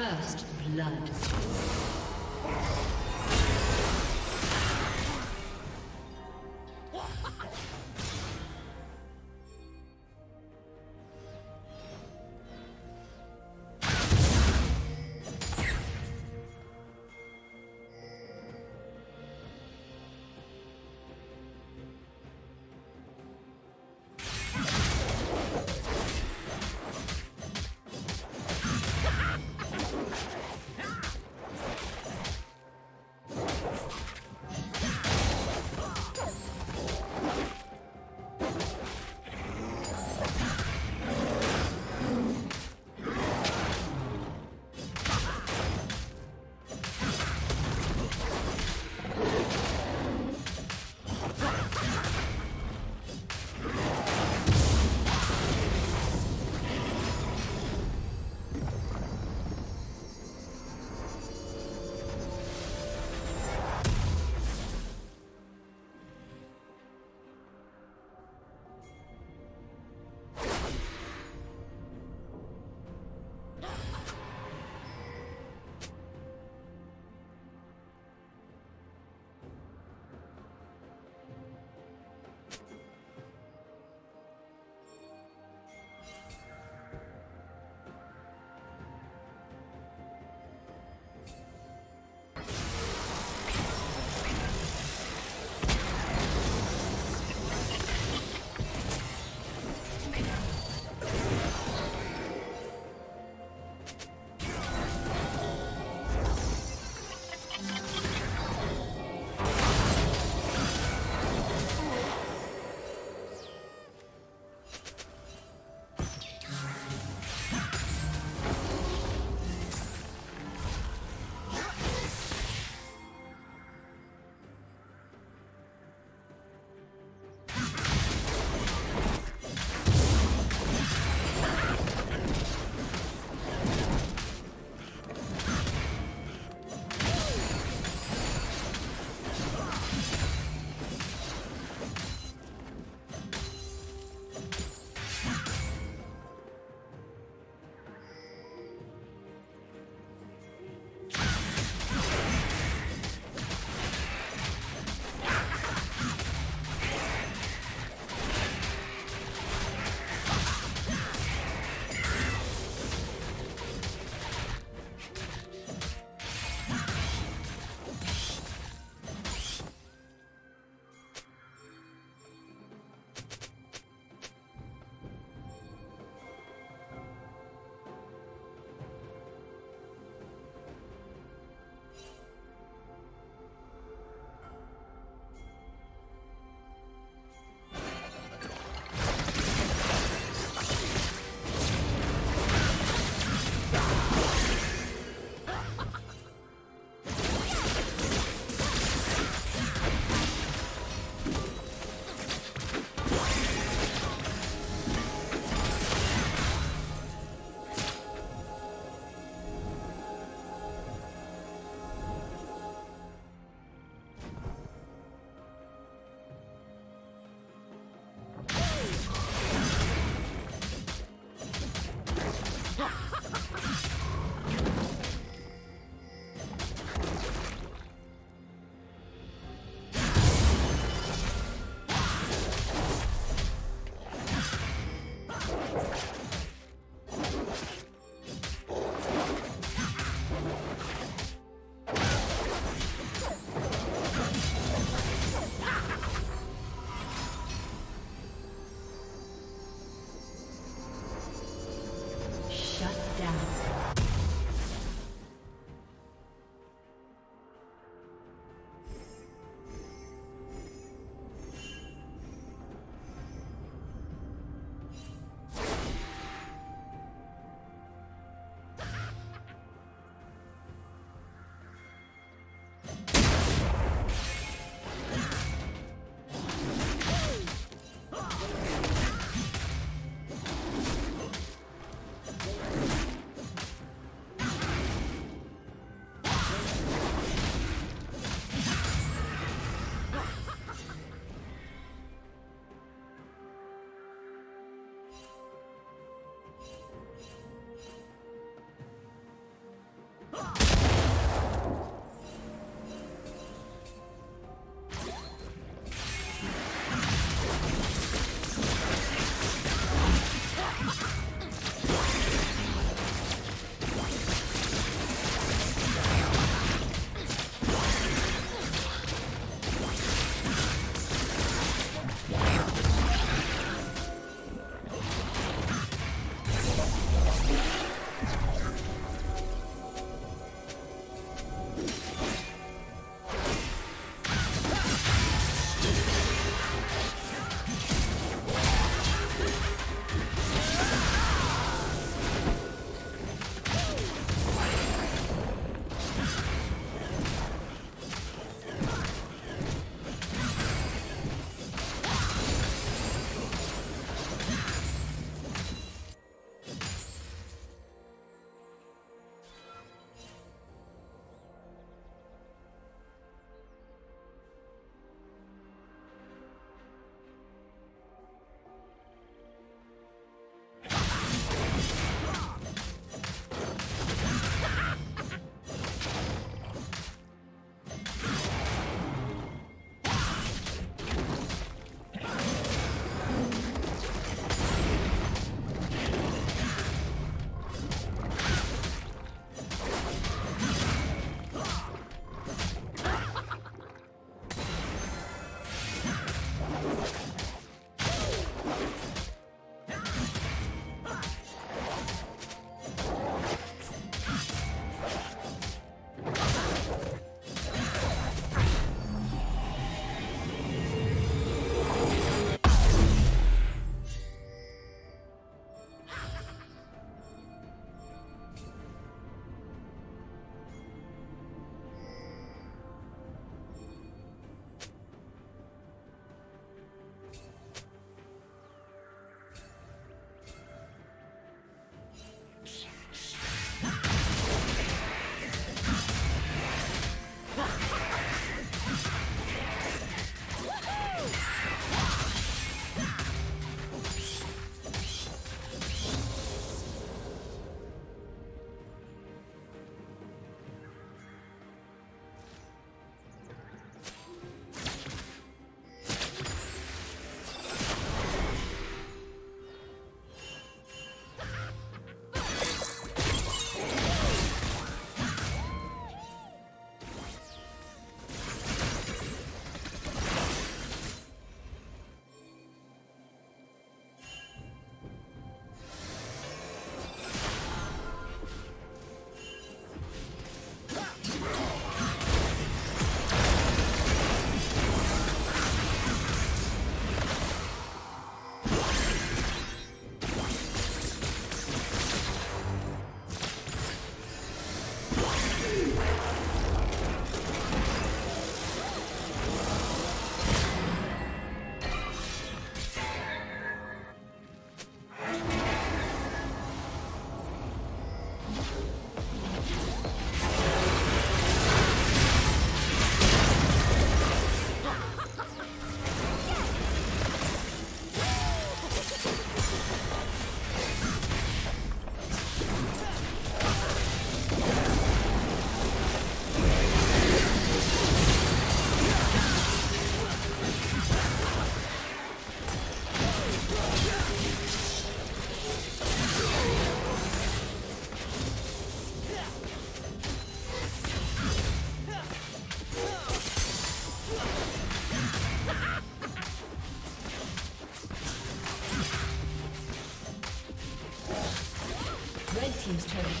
First blood.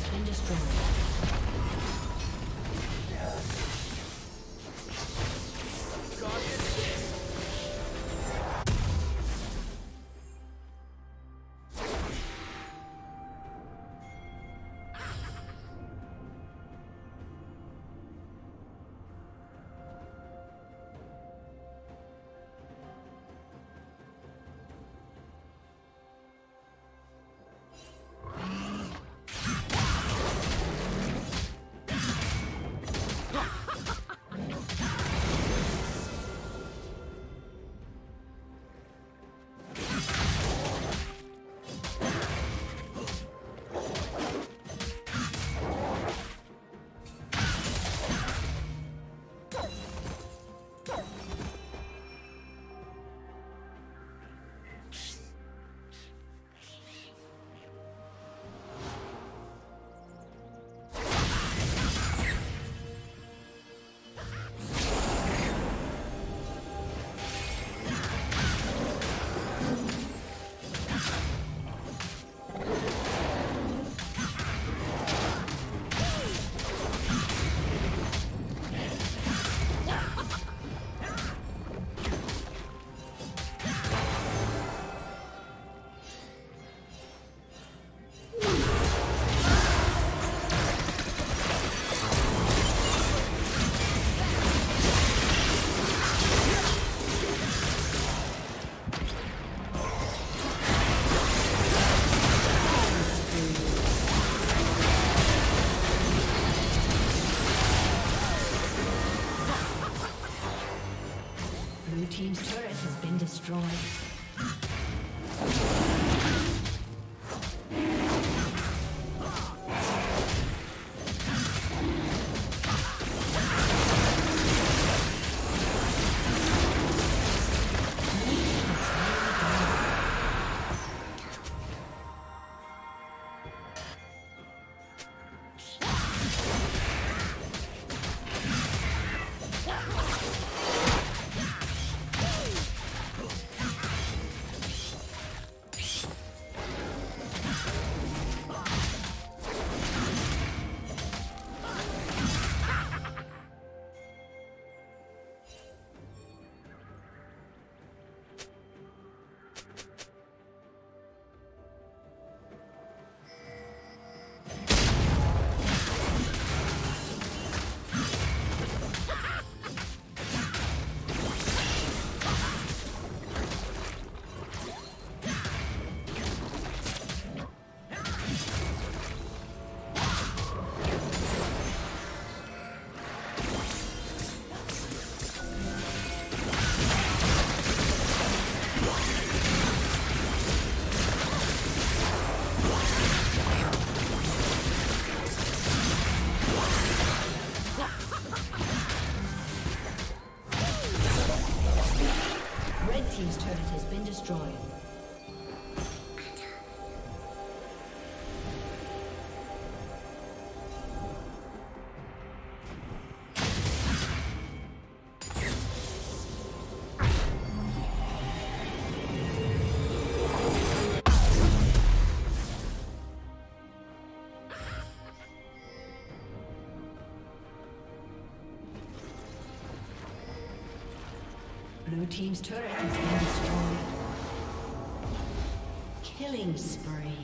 has been destroyed. Team's turret has been destroyed. Blue team's turret has been destroyed. Killing spree.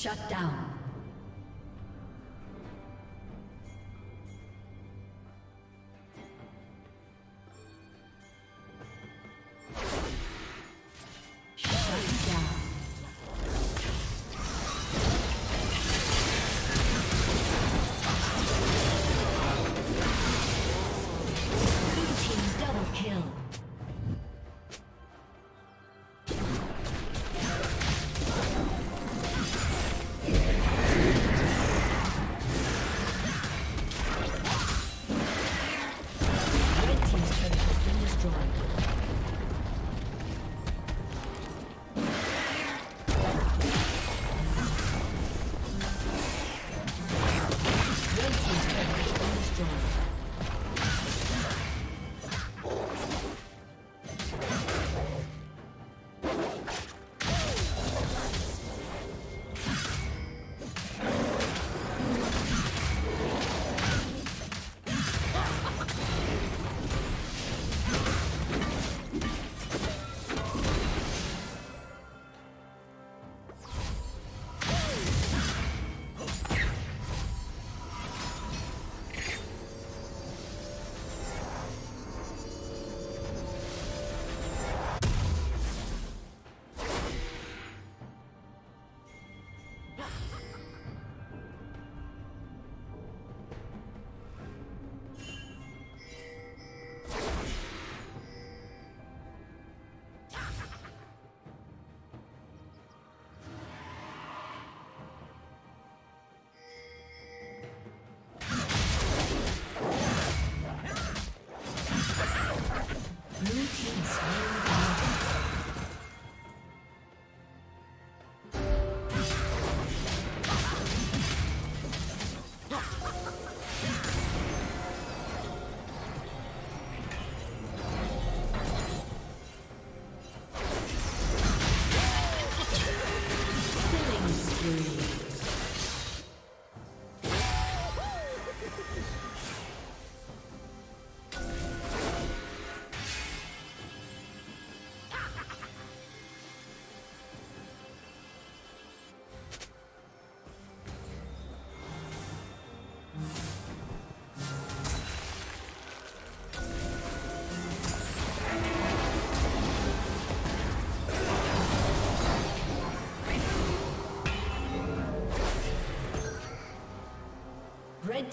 Shut down. Red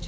team's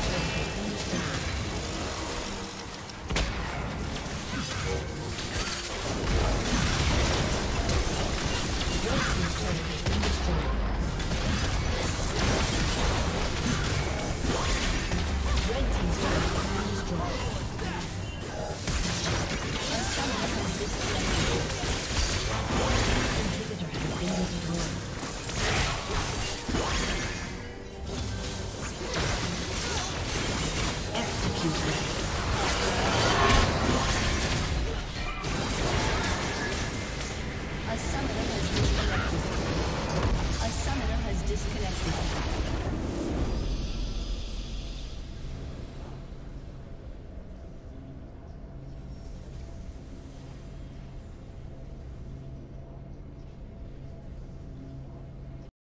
Thank you.